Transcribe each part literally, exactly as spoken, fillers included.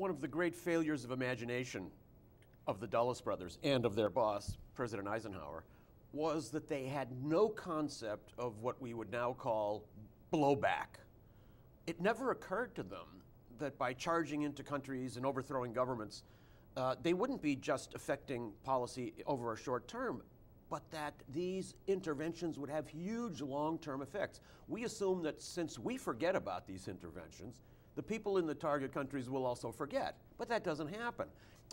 one of the great failures of imagination of the Dulles brothers and of their boss, President Eisenhower, was that they had no concept of what we would now call blowback. It never occurred to them that by charging into countries and overthrowing governments, uh, they wouldn't be just affecting policy over a short term, but that these interventions would have huge long-term effects. We assume that since we forget about these interventions, the people in the target countries will also forget, but that doesn't happen.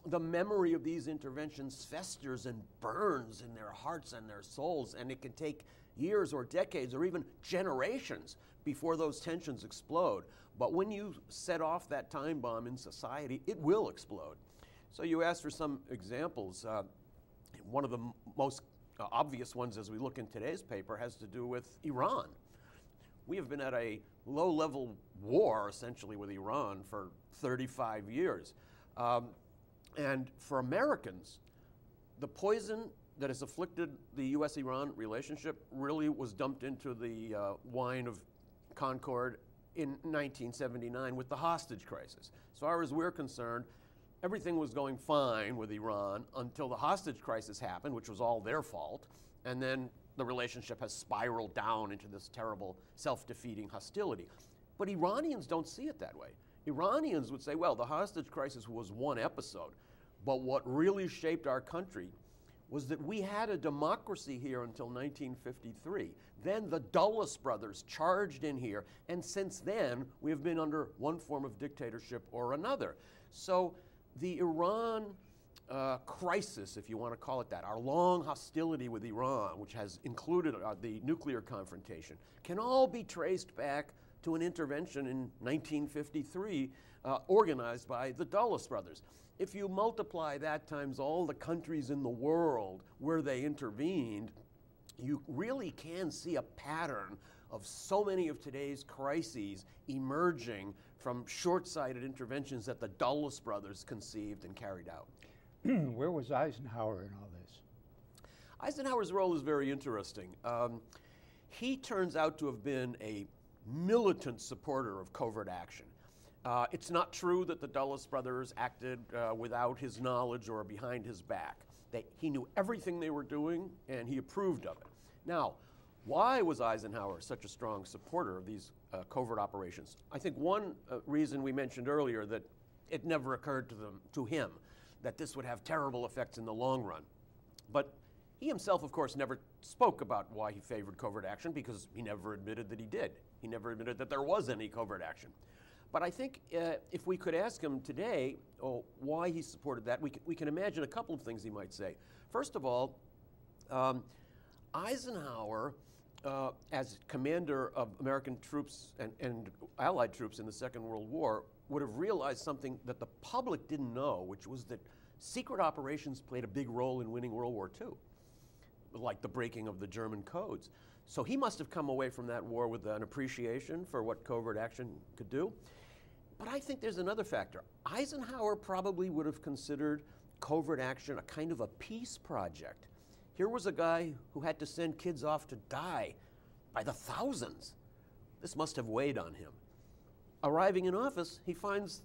The memory of these interventions festers and burns in their hearts and their souls, and it can take years or decades or even generations before those tensions explode. But when you set off that time bomb in society, it will explode. So you asked for some examples. Uh, one of the m most uh, obvious ones as we look in today's paper has to do with Iran. We have been at a low-level war, essentially, with Iran for thirty-five years. Um, And for Americans, the poison that has afflicted the U S-Iran relationship really was dumped into the uh, wine of Concord in nineteen seventy-nine with the hostage crisis. So far as we're concerned, everything was going fine with Iran until the hostage crisis happened, which was all their fault, and then the relationship has spiraled down into this terrible self-defeating hostility. But Iranians don't see it that way. Iranians would say, well, the hostage crisis was one episode, but what really shaped our country was that we had a democracy here until nineteen fifty-three. Then the Dulles brothers charged in here, and since then, we have been under one form of dictatorship or another. So the Iran uh, crisis, if you want to call it that, our long hostility with Iran, which has included uh, the nuclear confrontation, can all be traced back to an intervention in nineteen fifty-three uh, organized by the Dulles brothers. If you multiply that times all the countries in the world where they intervened, you really can see a pattern of so many of today's crises emerging from short-sighted interventions that the Dulles brothers conceived and carried out. Where was Eisenhower in all this? Eisenhower's role is very interesting. Um, he turns out to have been a militant supporter of covert action. Uh, it's not true that the Dulles brothers acted uh, without his knowledge or behind his back. They, he knew everything they were doing, and he approved of it. Now, why was Eisenhower such a strong supporter of these uh, covert operations? I think one uh, reason we mentioned earlier that it never occurred to them, to him, that this would have terrible effects in the long run. But he himself, of course, never spoke about why he favored covert action because he never admitted that he did. He never admitted that there was any covert action. But I think uh, if we could ask him today oh, why he supported that, we, we can imagine a couple of things he might say. First of all, um, Eisenhower, uh, as commander of American troops and, and Allied troops in the Second World War, would have realized something that the public didn't know, which was that secret operations played a big role in winning World War Two. Like the breaking of the German codes. So he must have come away from that war with an appreciation for what covert action could do. But I think there's another factor. Eisenhower probably would have considered covert action a kind of a peace project. Here was a guy who had to send kids off to die by the thousands. This must have weighed on him. Arriving in office, he finds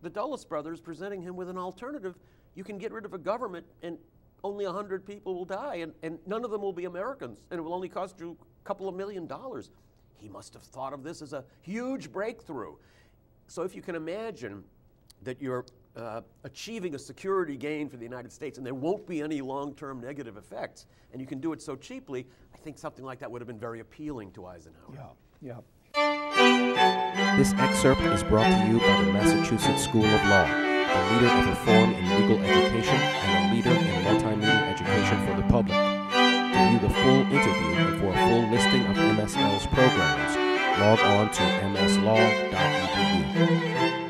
the Dulles brothers presenting him with an alternative. You can get rid of a government and only one hundred people will die, and, and none of them will be Americans, and it will only cost you a couple of million dollars. He must have thought of this as a huge breakthrough. So if you can imagine that you're uh, achieving a security gain for the United States and there won't be any long-term negative effects, and you can do it so cheaply, I think something like that would have been very appealing to Eisenhower. Yeah, yeah. This excerpt is brought to you by the Massachusetts School of Law, a leader of reform in legal education and a leader in multimedia education for the public. To view the full interview and for a full listing of M S L's programs, log on to m s law dot e d u.